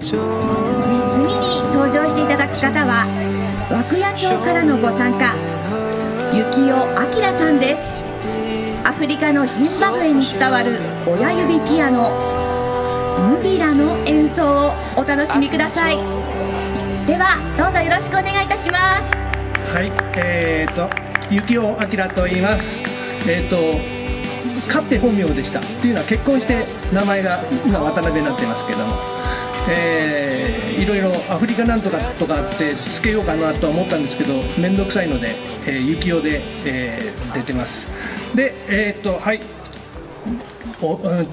次に登場していただく方は涌谷町からのご参加、幸男明さんです。アフリカのジンバブエに伝わる親指ピアノ「ムビラ」の演奏をお楽しみください。ではどうぞよろしくお願いいたします。はい、幸男明と言います。かって本名でしたというのは、結婚して名前が今渡辺になってますけども、いろいろアフリカなんとかとかってつけようかなとは思ったんですけど、面倒くさいので幸男で、出てます。ではい、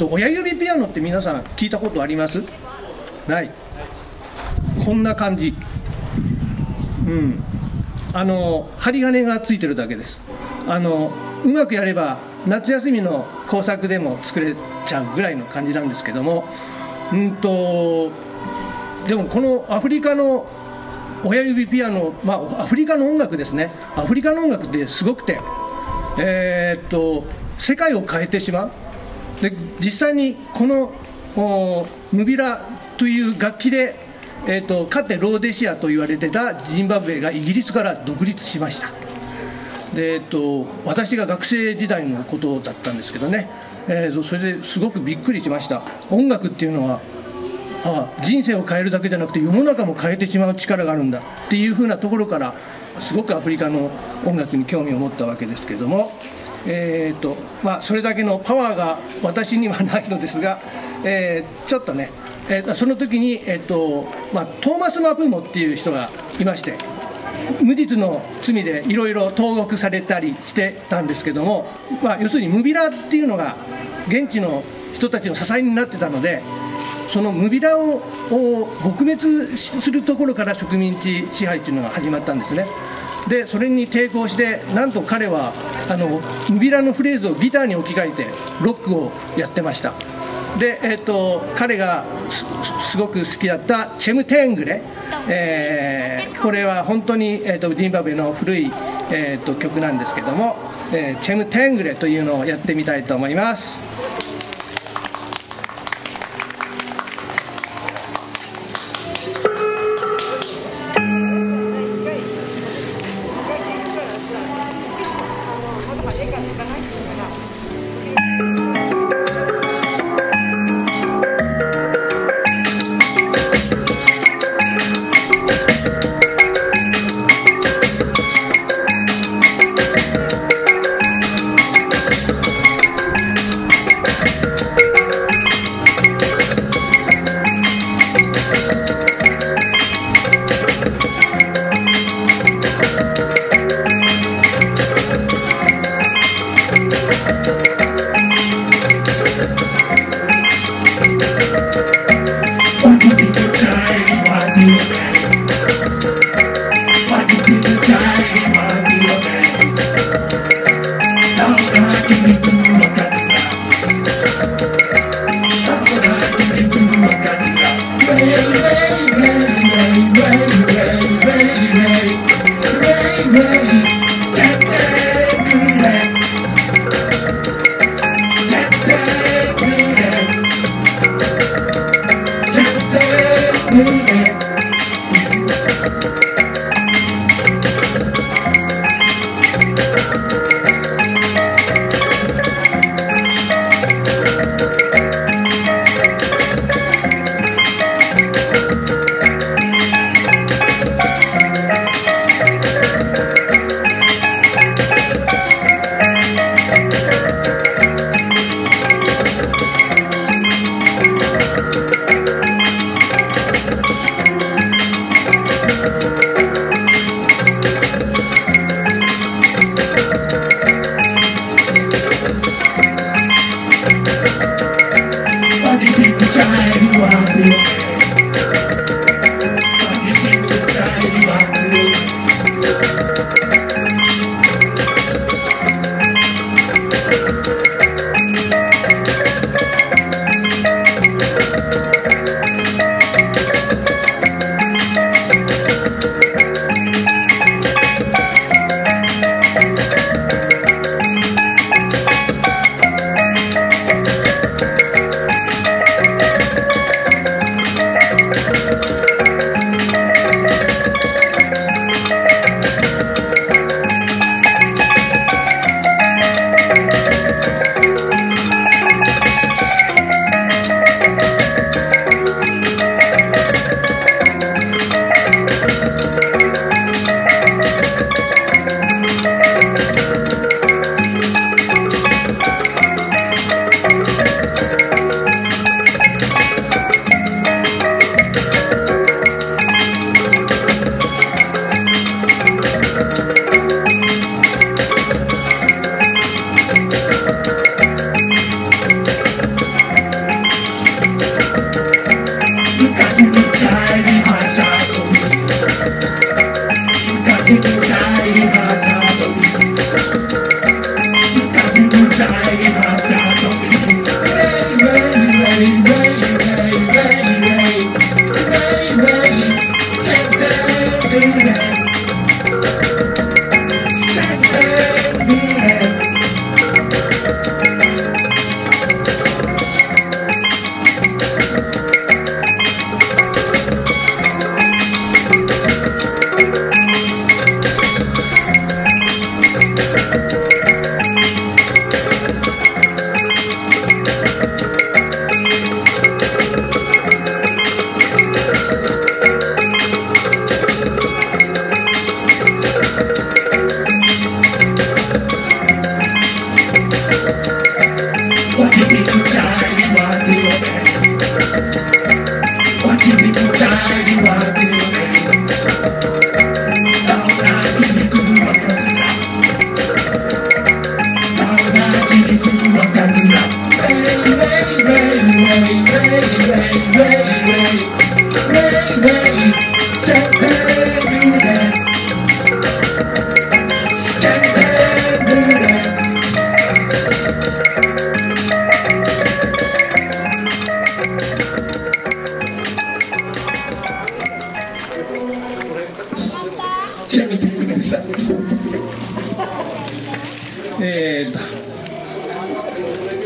親指ピアノって皆さん聞いたことあります？ない。こんな感じ、うん、針金がついてるだけです。うまくやれば夏休みの工作でも作れちゃうぐらいの感じなんですけども、でもこのアフリカの親指ピアノ、まあアフリカの音楽ですね。アフリカの音楽ってすごくて、世界を変えてしまう。で実際にこのムビラという楽器で、かつてローデシアと言われてたジンバブエがイギリスから独立しました。で私が学生時代のことだったんですけどね、それですごくびっくりしました。音楽っていうのは人生を変えるだけじゃなくて世の中も変えてしまう力があるんだっていうふうなところから、すごくアフリカの音楽に興味を持ったわけですけども、それだけのパワーが私にはないのですが、ちょっとね、その時に、トーマス・マプーモっていう人がいまして、無実の罪でいろいろ投獄されたりしてたんですけども、要するにムビラっていうのが現地の人たちの支えになってたので、そのムビラを撲滅するところから植民地支配っていうのが始まったんですね。でそれに抵抗して、なんと彼はムビラのフレーズをギターに置き換えてロックをやってました。で彼がすごく好きだったチェムテングレ、これは本当に、ジンバブエの古い、曲なんですけども、チェムテングレというのをやってみたいと思います。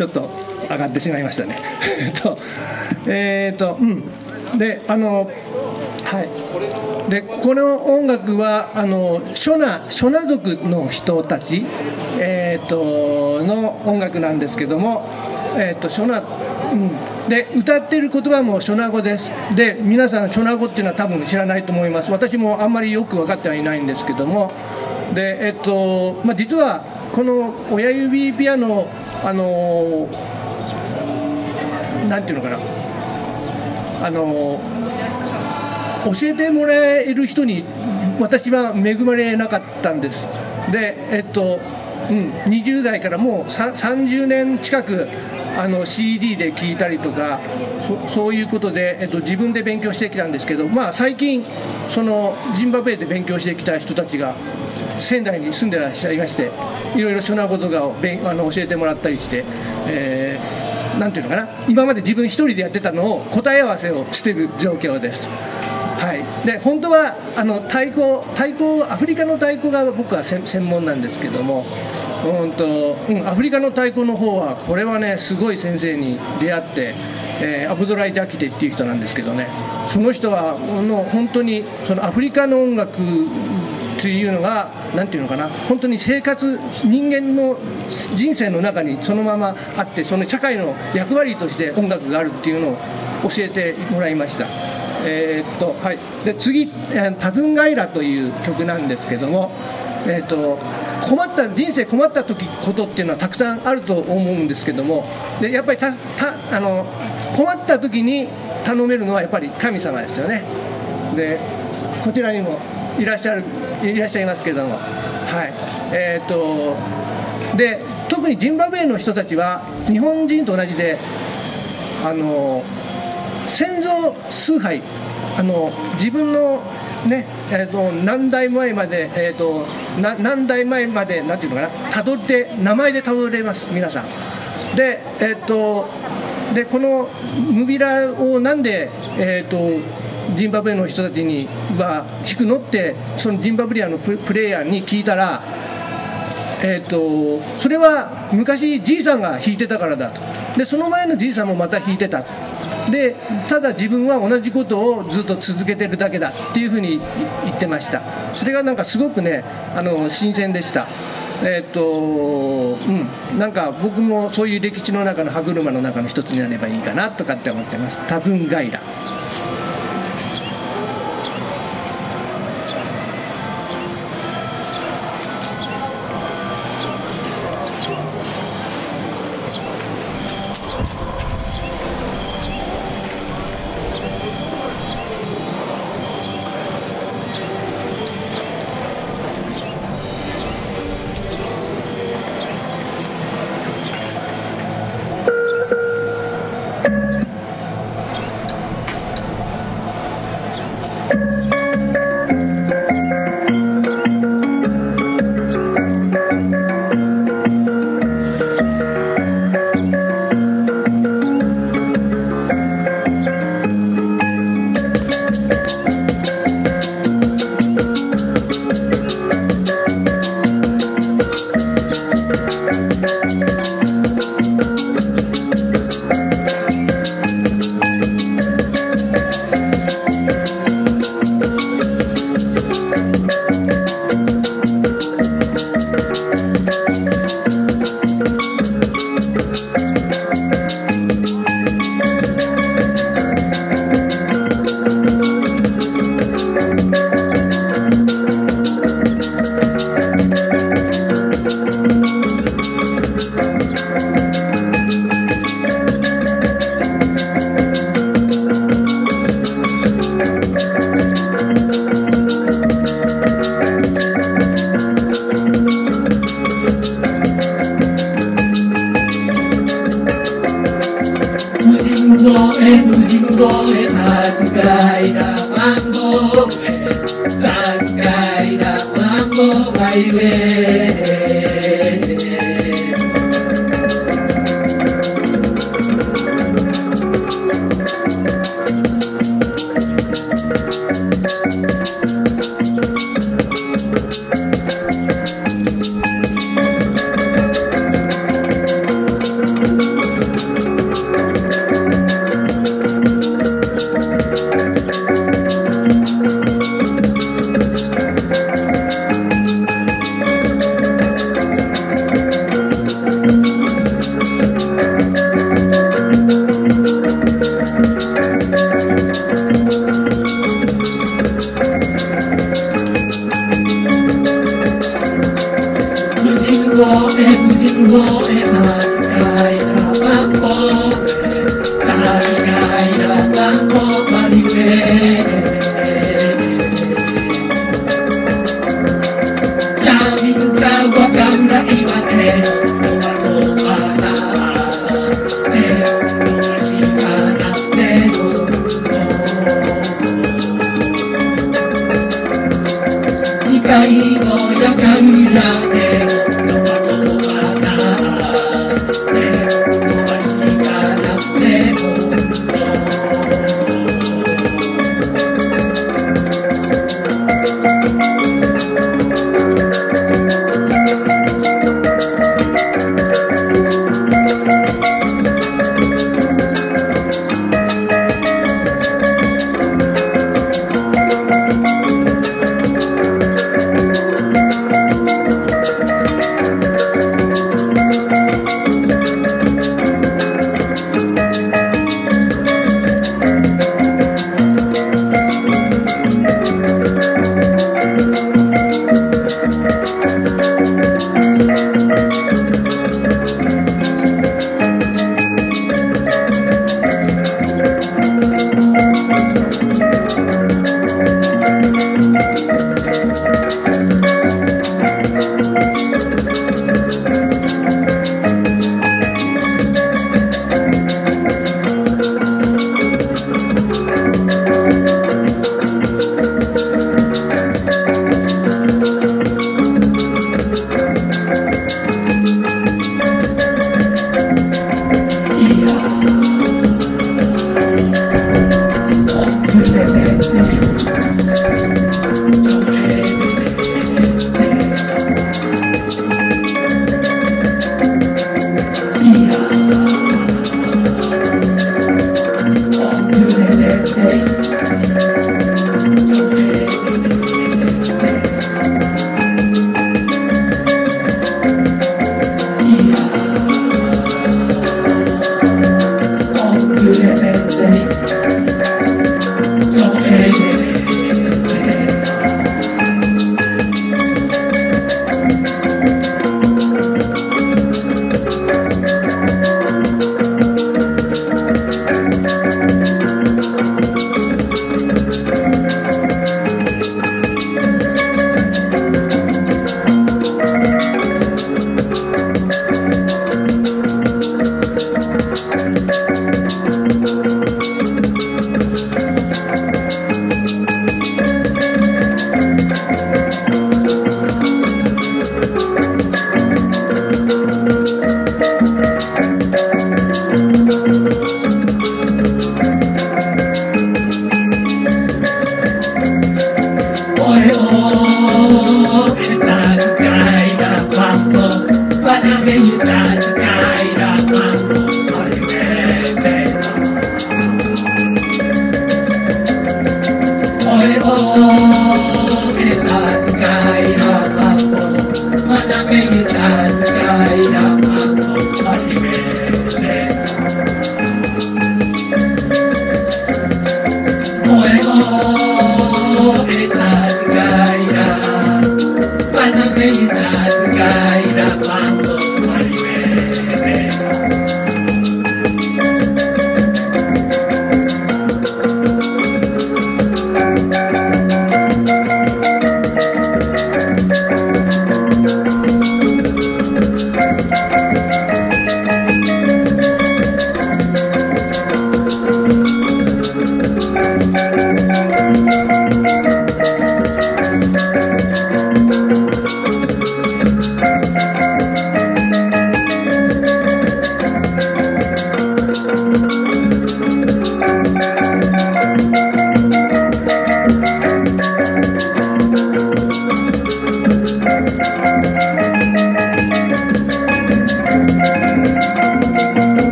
ちょっと上がってしまいましたね。で、はい、でこの音楽はショナ族の人たち、の音楽なんですけども、ショナ、で歌っている言葉もショナ語です。で皆さんショナ語っていうのは多分知らないと思います。私もあんまりよく分かってはいないんですけども、で実はこの親指ピアノなんていうのかな、教えてもらえる人に私は恵まれなかったんです。で20代からもう30年近くCD で聴いたりとか そういうことで、自分で勉強してきたんですけど、最近そのジンバブエで勉強してきた人たちが仙台に住んでらっしゃいまして、いろいろショナ語とかを教えてもらったりして、なんていうのかな、今まで自分一人でやってたのを答え合わせをしている状況です。はい、で本当はアフリカの太鼓が僕は専門なんですけども、アフリカの太鼓の方はこれはねすごい先生に出会って、アブドライ・ジャキテっていう人なんですけどね、その人は本当にそのアフリカの音楽っていうのがなんていうのかな、本当に人間の人生の中にそのままあって、その社会の役割として音楽があるっていうのを教えてもらいました。はい、で次「タズンガイラ」という曲なんですけども、人生困ったことっていうのはたくさんあると思うんですけども、でやっぱり困った時に頼めるのはやっぱり神様ですよね。でこちらにもいらっしゃいますけども、はい、で特にジンバブエの人たちは日本人と同じで先祖崇拝、自分のね、何代前までなんていうのかな、名前でたどれます皆さん。ででこのムビラをなんでジンバブエの人たちには弾くのって、そのジンバブリアのプレイヤーに聞いたら、それは昔じいさんが弾いてたからだと。でその前のじいさんもまた弾いてたと。でただ自分は同じことをずっと続けてるだけだっていうふうに言ってました。それがなんかすごくね新鮮でした。なんか僕もそういう歴史の中の歯車の中の一つになればいいかなとかって思ってます。タズンガイラ。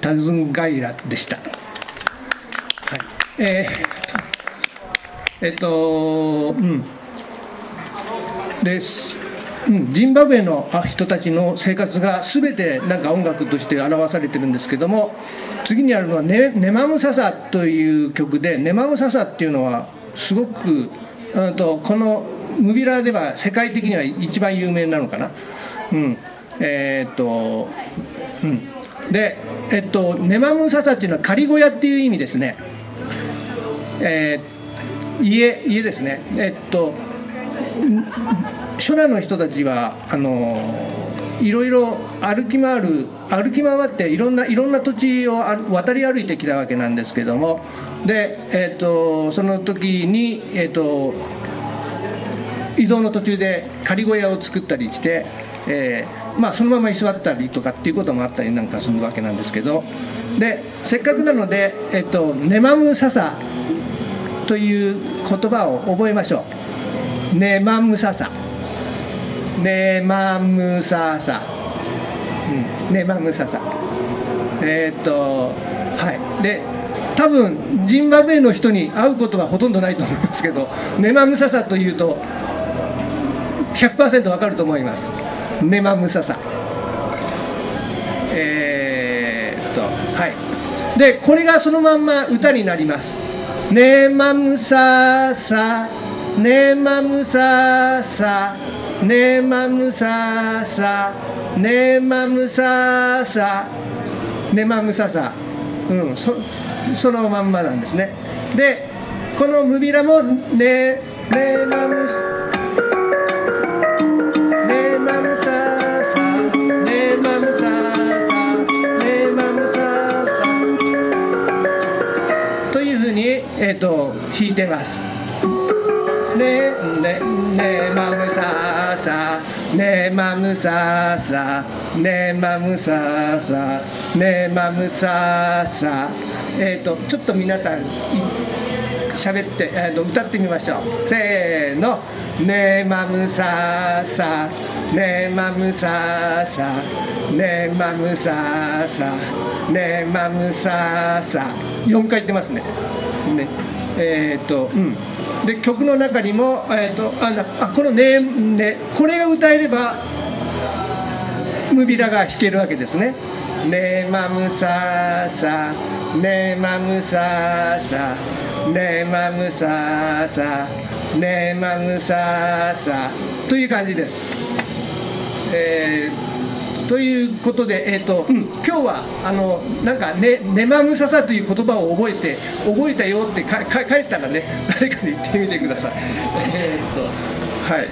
タズンガイラでした。はい、ジンバブエの人たちの生活が全てなんか音楽として表されてるんですけども、次にあるのはネマムササという曲で、ネマムササっていうのはすごくこのムビラーでは世界的には一番有名なのかな。でネマムササっていうのは仮小屋っていう意味ですね。家ですね。初代の人たちはいろいろ歩き回っていろんな土地を渡り歩いてきたわけなんですけども、でその時に移動の途中で仮小屋を作ったりして。そのまま居座ったりとかっていうこともあったりなんかするわけなんですけど、でせっかくなので、ネマムササという言葉を覚えましょう。ネマムササ、ネマムササ、ネマムササ、で多分ジンバブエの人に会うことはほとんどないと思いますけど、ネマムササというと 100% わかると思います。ネマムササ、でこれがそのまんま歌になります。ネマムササ、ネマムササ、ネマムササ、ネマムササ、ネマムササ、そのまんまなんですね。でこのムビラもネマムササ、弾いてます。ねねねまむささ、ねまむささ、ねまむささ、ねまむささ。ちょっと皆さん喋って、歌ってみましょう。せーの。ねまむささ、ねまむささ、ねまむささ、ねまむささ。4回言ってますね。ね、で曲の中にも、このねね、これが歌えればムビラが弾けるわけですね。ねまむささ、ねまむささ、ねまむささ、ねまむささという感じです。ということで、今日はなんかねまむささという言葉を覚えたよって帰ったらね、誰かに言ってみてください。はい。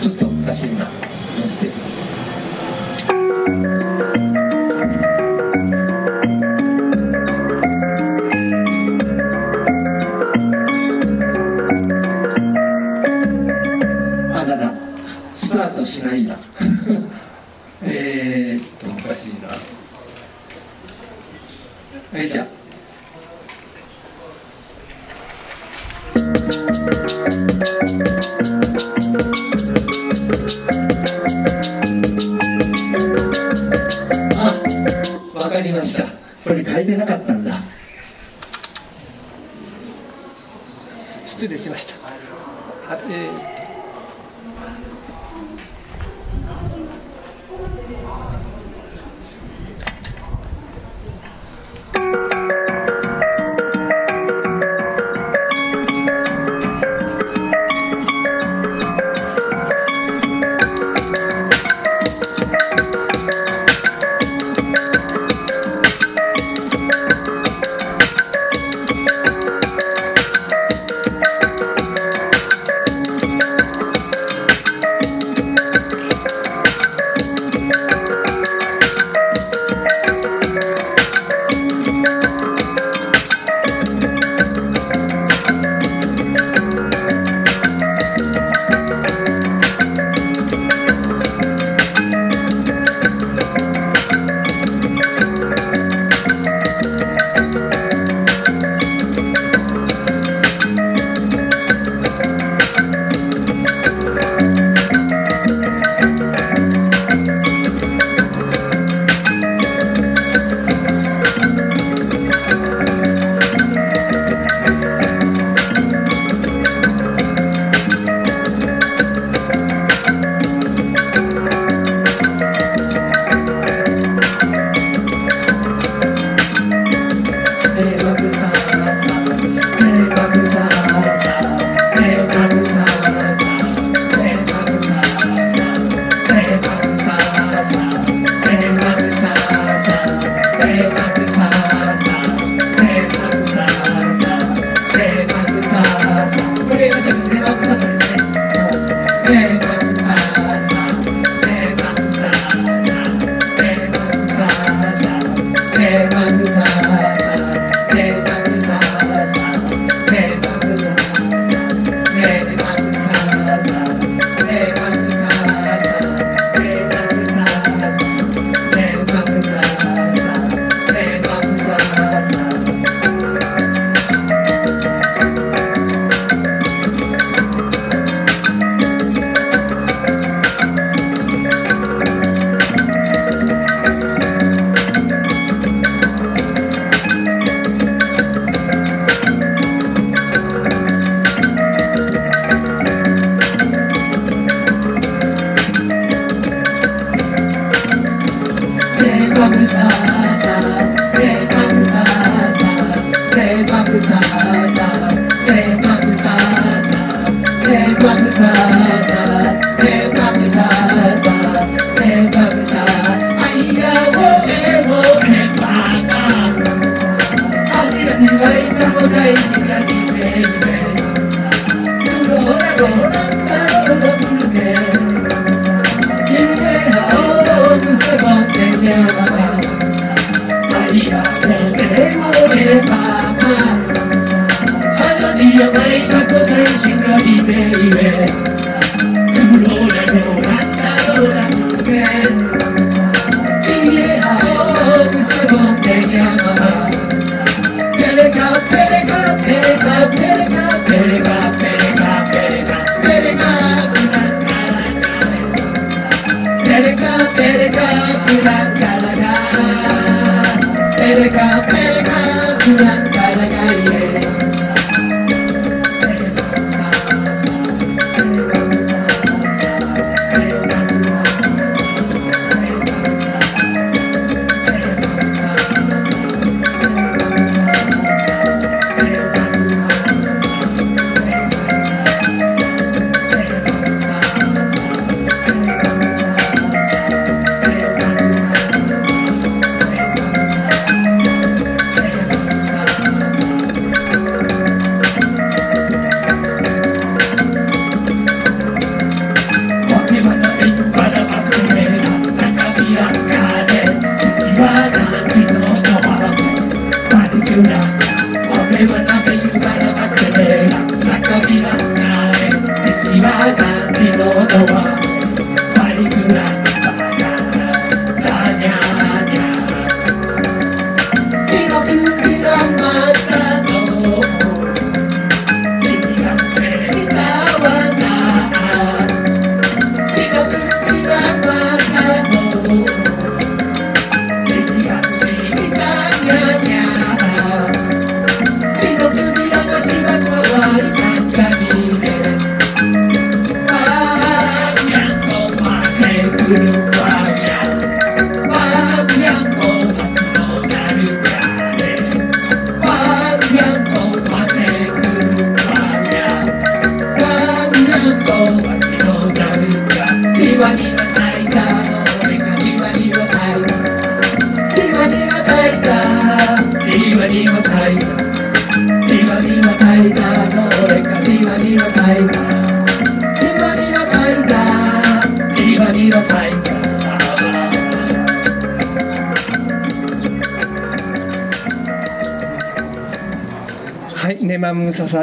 ちょっとおかしいな。あらら、スタートしないな。おかしいな。はい、じゃあ。わかりました。これ変えてなかったんだ。失礼しました。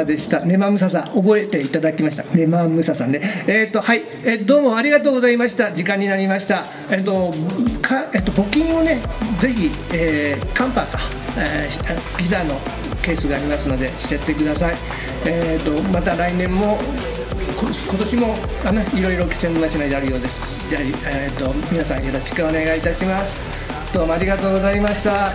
でした。ネマムササ覚えていただきました。ネマムササね。はい、どうもありがとうございました。時間になりました。募金をね、ぜひ、カンパか、ピザのケースがありますのでしてってください。また来年も今年もいろいろ気仙沼市内であるようです。じゃあ、皆さんよろしくお願いいたします。どうもありがとうございました。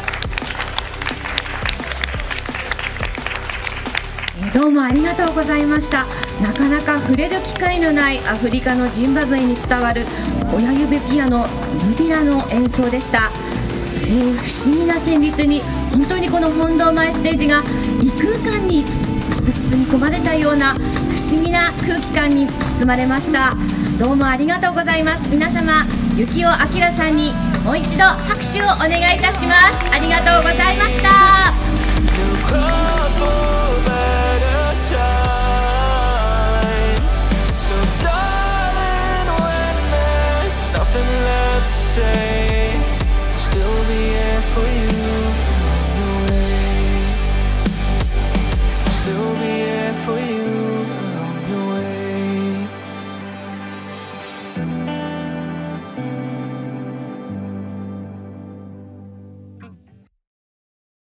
どうもありがとうございました。なかなか触れる機会のないアフリカのジンバブエに伝わる親指ピアノヌビラの演奏でした。不思議な旋律に本当にこの本堂前ステージが異空間に包み込まれたような不思議な空気感に包まれました。どうもありがとうございます。皆様、幸男明さんにもう一度拍手をお願いいたします。ありがとうございました。